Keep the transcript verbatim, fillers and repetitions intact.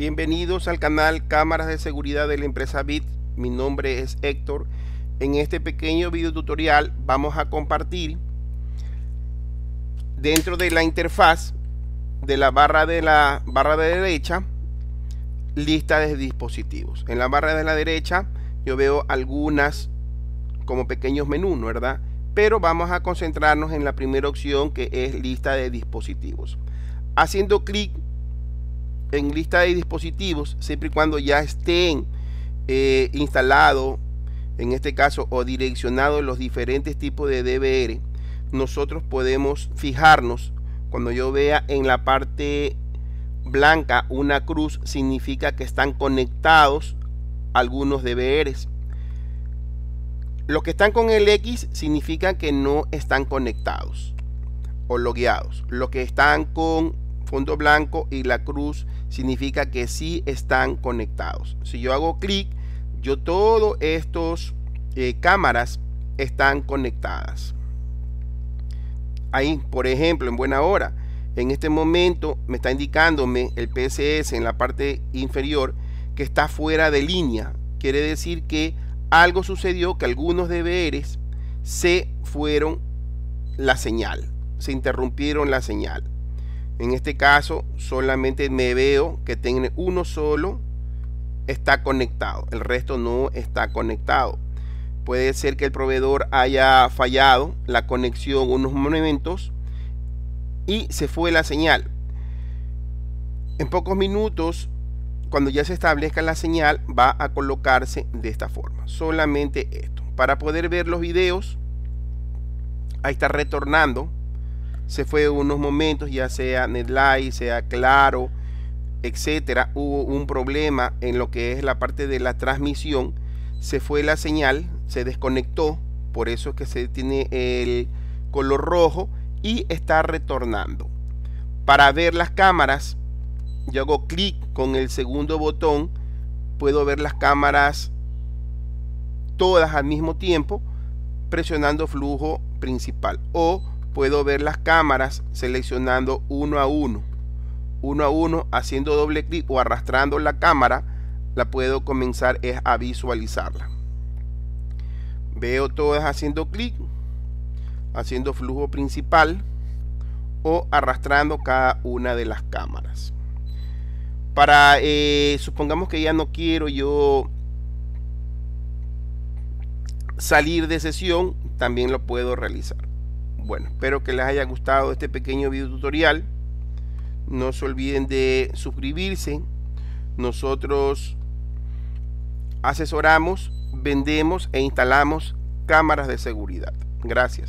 Bienvenidos al canal Cámaras de Seguridad de la empresa B I T. Mi nombre es Héctor. En este pequeño video tutorial vamos a compartir dentro de la interfaz de la barra de la barra de derecha lista de dispositivos. En la barra de la derecha yo veo algunas como pequeños menús, ¿verdad? Pero vamos a concentrarnos en la primera opción, que es lista de dispositivos. Haciendo clic en lista de dispositivos, siempre y cuando ya estén eh, instalados, en este caso, o direccionados los diferentes tipos de D V R, nosotros podemos fijarnos. Cuando yo vea en la parte blanca una cruz, significa que están conectados algunos D V Rs. Los que están con el X significan que no están conectados o logueados. Los que están con fondo blanco y la cruz significa que sí están conectados. Si yo hago clic, yo todos estos eh, cámaras están conectadas. Ahí, por ejemplo, en buena hora, en este momento me está indicándome el P S S en la parte inferior que está fuera de línea. Quiere decir que algo sucedió, que algunos D V Rs se fueron la señal, se interrumpieron la señal. En este caso solamente me veo que tiene uno solo, está conectado, el resto no está conectado. Puede ser que el proveedor haya fallado la conexión unos momentos y se fue la señal. En pocos minutos, cuando ya se establezca la señal, va a colocarse de esta forma. Solamente esto. Para poder ver los videos, ahí está retornando. Se fue unos momentos, ya sea NetLife, sea Claro, etcétera. Hubo un problema en lo que es la parte de la transmisión. Se fue la señal, se desconectó. Por eso es que se tiene el color rojo y está retornando. Para ver las cámaras, yo hago clic con el segundo botón, puedo ver las cámaras todas al mismo tiempo presionando flujo principal, o puedo ver las cámaras seleccionando uno a uno, uno a uno, haciendo doble clic o arrastrando la cámara, la puedo comenzar es a visualizarla. Veo todas haciendo clic, haciendo flujo principal o arrastrando cada una de las cámaras. Para, eh, supongamos que ya no quiero yo salir de sesión, también lo puedo realizar. Bueno, espero que les haya gustado este pequeño video tutorial. No se olviden de suscribirse. Nosotros asesoramos, vendemos e instalamos cámaras de seguridad. Gracias.